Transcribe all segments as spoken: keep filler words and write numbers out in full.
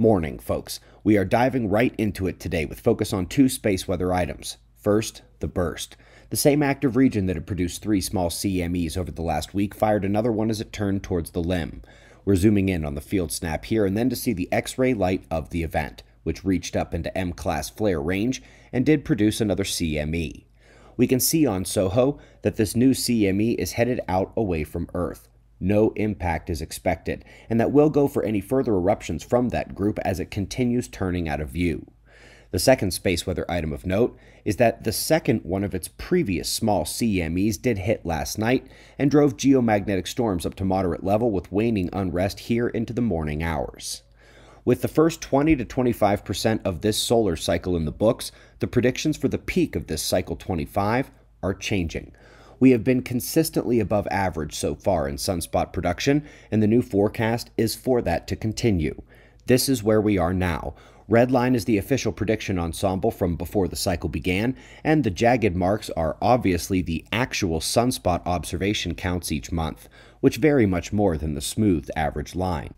Morning, folks. We are diving right into it today with focus on two space weather items. First, the burst. The same active region that had produced three small C M Es over the last week fired another one as it turned towards the limb. We're zooming in on the field snap here and then to see the X-ray light of the event, which reached up into M class flare range and did produce another C M E. We can see on SOHO that this new C M E is headed out away from Earth. No impact is expected, and that will go for any further eruptions from that group as it continues turning out of view. The second space weather item of note is that the second one of its previous small C M Es did hit last night and drove geomagnetic storms up to moderate level with waning unrest here into the morning hours. With the first twenty to twenty-five percent of this solar cycle in the books, the predictions for the peak of this cycle twenty-five are changing. We have been consistently above average so far in sunspot production, and the new forecast is for that to continue. This is where we are now. Red line is the official prediction ensemble from before the cycle began, and the jagged marks are obviously the actual sunspot observation counts each month, which vary much more than the smoothed average line.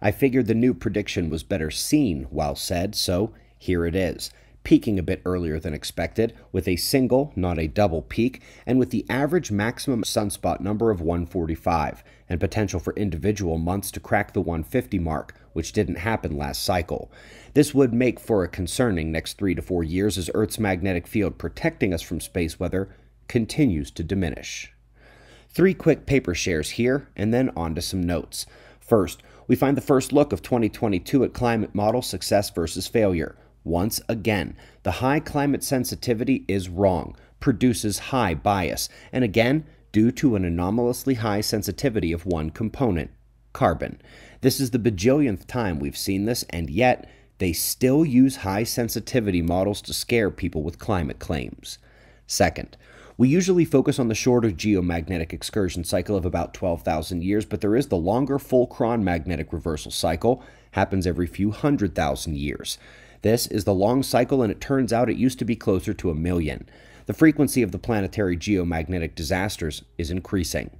I figured the new prediction was better seen while said, so here it is. Peaking a bit earlier than expected, with a single, not a double peak, and with the average maximum sunspot number of one forty-five, and potential for individual months to crack the one fifty mark, which didn't happen last cycle. This would make for a concerning next three to four years as Earth's magnetic field protecting us from space weather continues to diminish. Three quick paper shares here, and then on to some notes. First, we find the first look of twenty twenty-two at climate model success versus failure. Once again, the high climate sensitivity is wrong, produces high bias, and again, due to an anomalously high sensitivity of one component, carbon. This is the bajillionth time we've seen this, and yet, they still use high sensitivity models to scare people with climate claims. Second, we usually focus on the shorter geomagnetic excursion cycle of about twelve thousand years, but there is the longer full-cron magnetic reversal cycle, happens every few hundred thousand years. This is the long cycle, and it turns out it used to be closer to a million. The frequency of the planetary geomagnetic disasters is increasing.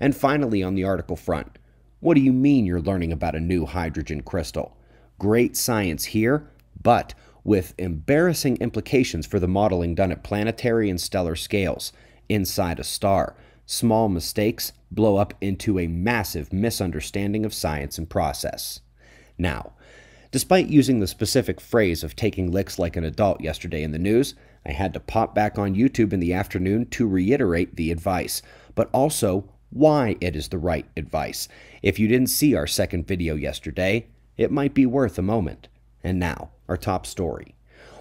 And finally, on the article front, what do you mean you're learning about a new hydrogen crystal? Great science here, but with embarrassing implications for the modeling done at planetary and stellar scales. Inside a star, small mistakes blow up into a massive misunderstanding of science and process. Now, despite using the specific phrase of taking licks like an adult yesterday in the news, I had to pop back on YouTube in the afternoon to reiterate the advice, but also why it is the right advice. If you didn't see our second video yesterday, it might be worth a moment. And now, our top story.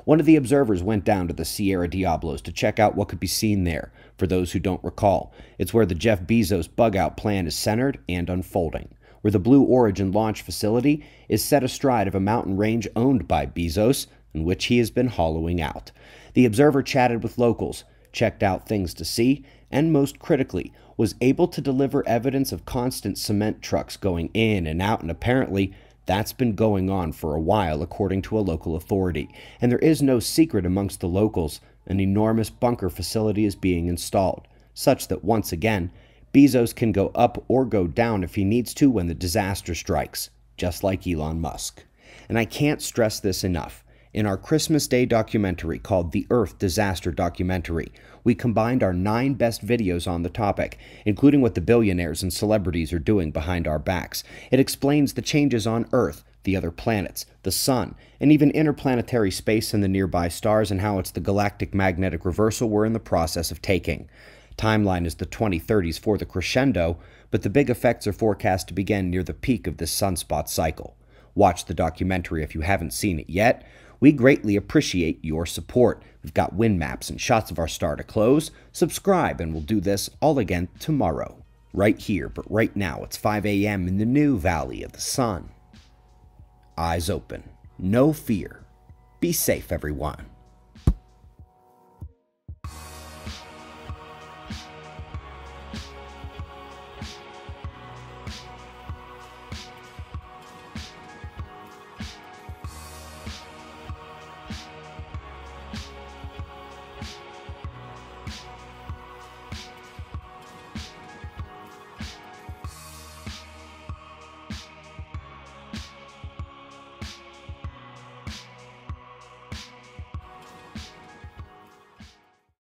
One of the observers went down to the Sierra Diablos to check out what could be seen there. For those who don't recall, it's where the Jeff Bezos bug-out plan is centered and unfolding, where the Blue Origin launch facility is set astride of a mountain range owned by Bezos, in which he has been hollowing out. The observer chatted with locals, checked out things to see, and most critically, was able to deliver evidence of constant cement trucks going in and out, and apparently that's been going on for a while according to a local authority. And there is no secret amongst the locals, an enormous bunker facility is being installed, such that once again, Bezos can go up or go down if he needs to when the disaster strikes, just like Elon Musk. And I can't stress this enough. In our Christmas Day documentary called The Earth Disaster Documentary, we combined our nine best videos on the topic, including what the billionaires and celebrities are doing behind our backs. It explains the changes on Earth, the other planets, the sun, and even interplanetary space and the nearby stars, and how it's the galactic magnetic reversal we're in the process of taking. Timeline is the twenty thirties for the crescendo, but the big effects are forecast to begin near the peak of this sunspot cycle. Watch the documentary if you haven't seen it yet. We greatly appreciate your support. We've got wind maps and shots of our star to close. Subscribe, and we'll do this all again tomorrow. Right here, but right now it's five A M in the new Valley of the Sun. Eyes open. No fear. Be safe, everyone.